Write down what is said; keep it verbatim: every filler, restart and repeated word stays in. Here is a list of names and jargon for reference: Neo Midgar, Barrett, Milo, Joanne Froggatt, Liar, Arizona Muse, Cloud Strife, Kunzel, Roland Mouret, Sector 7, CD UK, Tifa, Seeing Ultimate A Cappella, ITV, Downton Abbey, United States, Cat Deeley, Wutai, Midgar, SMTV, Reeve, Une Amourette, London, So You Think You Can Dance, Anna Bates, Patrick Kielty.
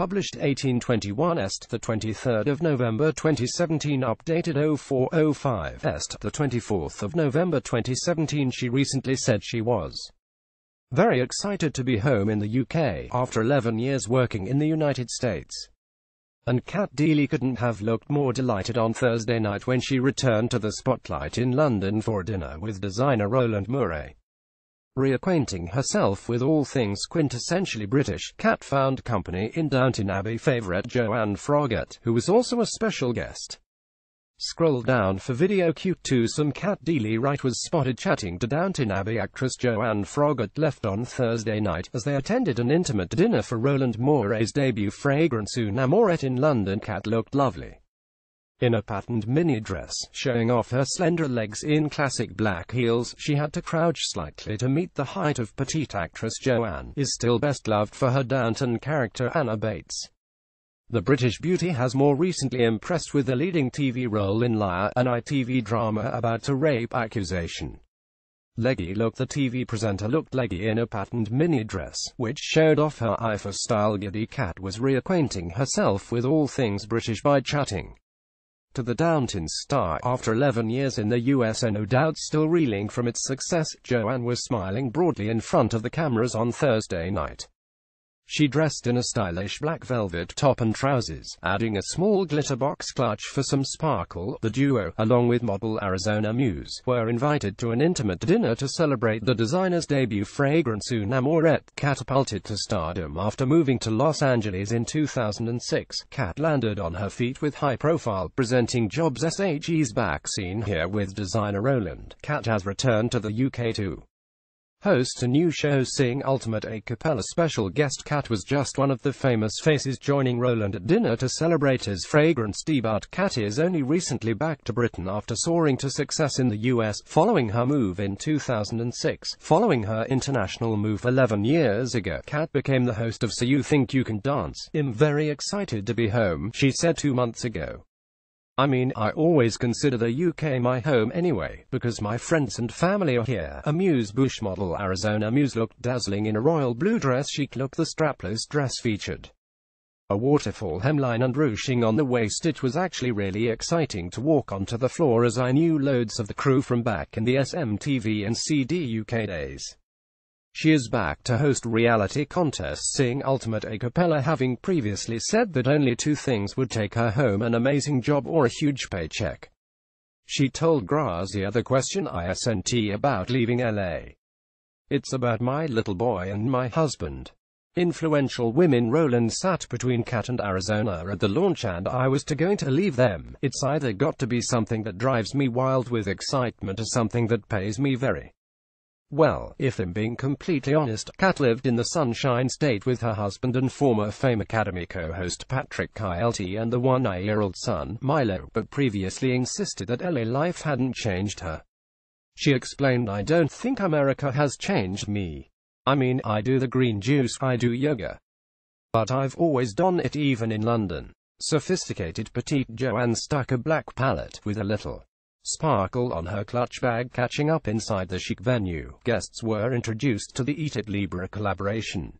published eighteen twenty-one est the twenty-third of November twenty seventeen, updated oh four oh five est the twenty-fourth of November twenty seventeen. She recently said she was very excited to be home in the U K, after eleven years working in the United States. And Cat Deeley couldn't have looked more delighted on Thursday night when she returned to the spotlight in London for a dinner with designer Roland Mouret. Reacquainting herself with all things quintessentially British, Cat found company in Downton Abbey favourite Joanne Froggatt, who was also a special guest. Scroll down for video. Cute twosome. Cat Deeley Wright was spotted chatting to Downton Abbey actress Joanne Froggatt left on Thursday night, as they attended an intimate dinner for Roland Mouret's debut fragrance Une Amourette in London. Cat looked lovely in a patterned mini dress, showing off her slender legs in classic black heels. She had to crouch slightly to meet the height of petite actress Joanne, is still best loved for her Downton character Anna Bates. The British beauty has more recently impressed with a leading T V role in Liar, an I T V drama about a rape accusation. Leggy look. The T V presenter looked leggy in a patterned mini-dress, which showed off her eye for style. Giddy. Cat was reacquainting herself with all things British by chatting to the Downton star. After eleven years in the U S and no doubt still reeling from its success, Joanne was smiling broadly in front of the cameras on Thursday night. She dressed in a stylish black velvet top and trousers, adding a small glitter box clutch for some sparkle. The duo, along with model Arizona Muse, were invited to an intimate dinner to celebrate the designer's debut fragrance Une Amourette. Catapulted to stardom after moving to Los Angeles in two thousand six, Cat landed on her feet with high-profile presenting jobs. She's back seen here with designer Roland. Cat has returned to the U K too host a new show, Seeing Ultimate A Cappella. Special guest. Cat was just one of the famous faces joining Roland at dinner to celebrate his fragrance debut. Cat is only recently back to Britain after soaring to success in the U S, following her move in two thousand six. Following her international move eleven years ago, Cat became the host of So You Think You Can Dance. "I'm very excited to be home," she said two months ago. "I mean, I always consider the U K my home anyway, because my friends and family are here." A Muse. Bush model Arizona Muse looked dazzling in a royal blue dress. Chic look. The strapless dress featured a waterfall hemline and ruching on the waist. "It was actually really exciting to walk onto the floor, as I knew loads of the crew from back in the S M T V and C D U K days." She is back to host reality contest Seeing Ultimate A Cappella, having previously said that only two things would take her home: an amazing job or a huge paycheck. She told Grazia, "The question I sent about leaving L A, it's about my little boy and my husband." Influential women. Roland sat between Cat and Arizona at the launch, "And I was to going to leave them. It's either got to be something that drives me wild with excitement or something that pays me very well." If I'm being completely honest, Cat lived in the Sunshine State with her husband and former Fame Academy co-host Patrick Kielty and the one-year-old son, Milo, but previously insisted that L A life hadn't changed her. She explained, "I don't think America has changed me. I mean, I do the green juice, I do yoga. But I've always done it, even in London." Sophisticated petite Joanne stuck a black palette, with a little sparkle on her clutch bag. Catching up inside the chic venue, guests were introduced to the Eat It Libra collaboration.